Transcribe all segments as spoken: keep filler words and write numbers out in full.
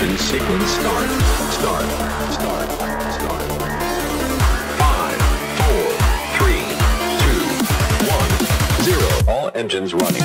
ignition sequence start, start, start, start. Five, four, three, two, one, zero. All engines running.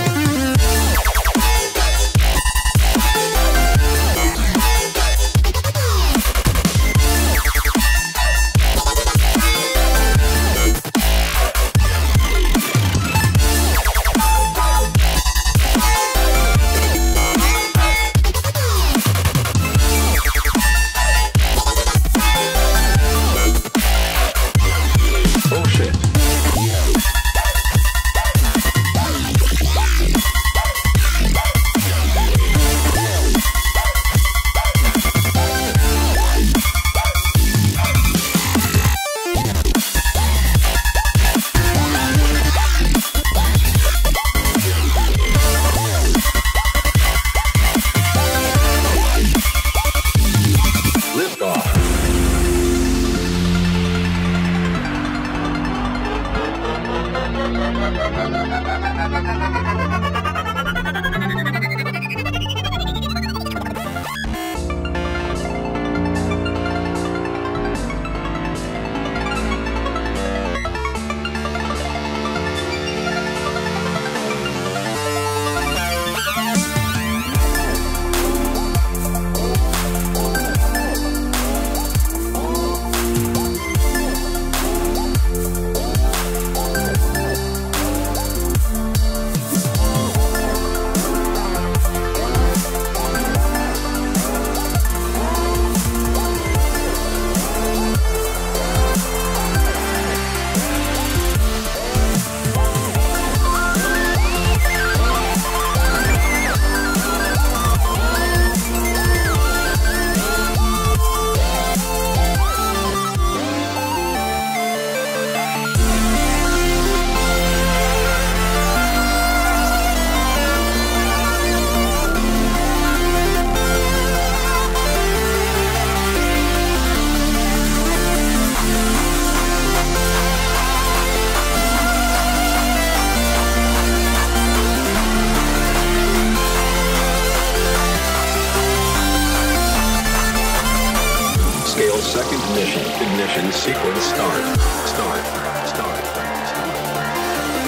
Second mission, ignition sequence start, start, start, start.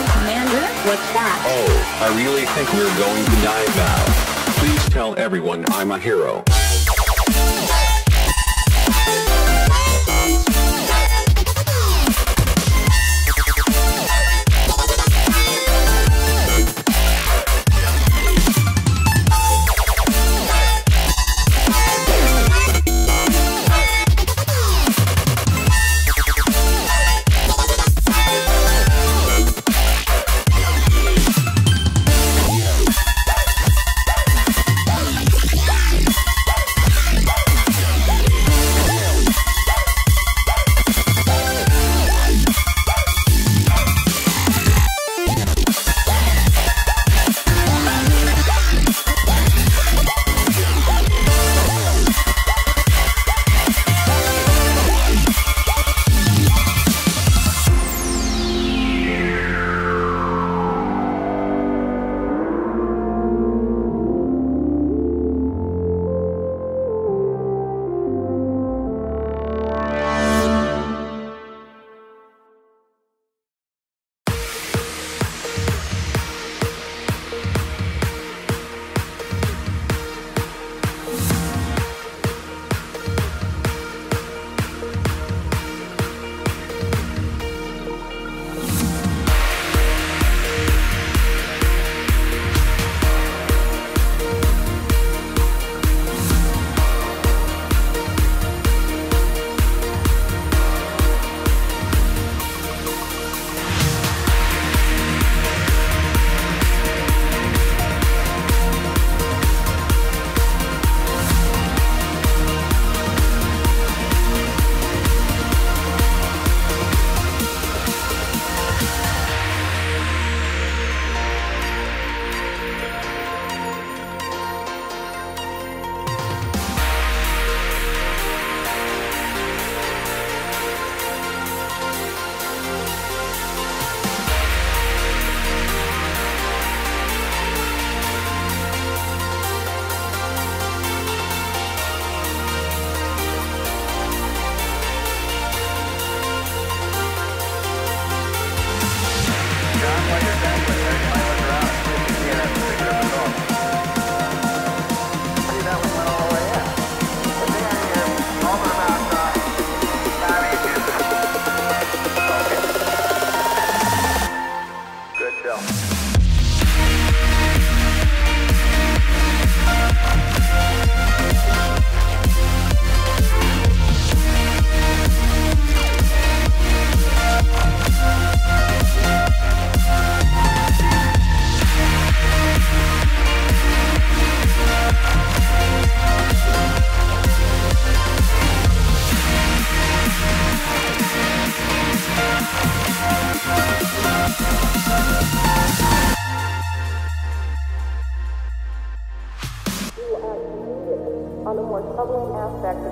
Commander, what's that? Oh, I really think we're going to dive out. Please tell everyone I'm a hero.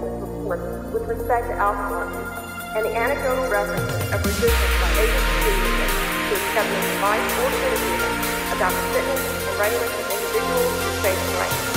Commission's reports with respect to alkaline and the anecdotal references of resistance by agency leaders to accepting advice or criticism about the fitness and regulation of individuals with facial rights.